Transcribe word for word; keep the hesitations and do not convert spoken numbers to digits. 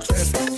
dress.